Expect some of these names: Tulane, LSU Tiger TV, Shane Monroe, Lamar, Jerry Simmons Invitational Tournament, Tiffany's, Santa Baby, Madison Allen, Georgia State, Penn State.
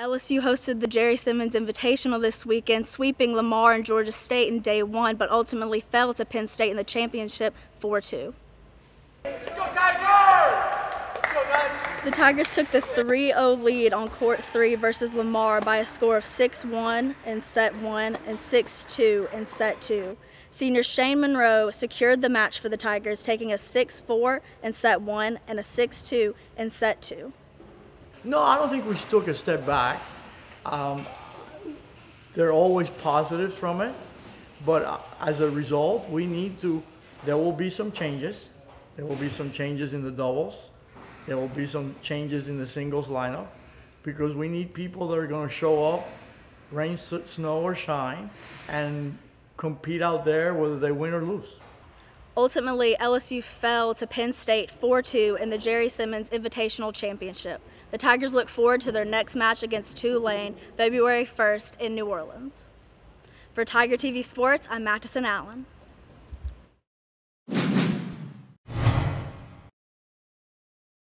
LSU hosted the Jerry Simmons Invitational this weekend, sweeping Lamar and Georgia State in day one, but ultimately fell to Penn State in the championship 4-2. The Tigers took the 3-0 lead on court 3 versus Lamar by a score of 6-1 in set 1 and 6-2 in set 2. Senior Shane Monroe secured the match for the Tigers, taking a 6-4 in set 1 and a 6-2 in set 2. No, I don't think we took a step back. There are always positives from it, but as a result, there will be some changes. There will be some changes in the doubles. There will be some changes in the singles lineup because we need people that are going to show up, rain, snow, or shine, and compete out there whether they win or lose. Ultimately, LSU fell to Penn State 4-2 in the Jerry Simmons Invitational Championship. The Tigers look forward to their next match against Tulane, February 1st in New Orleans. For Tiger TV Sports, I'm Madison Allen.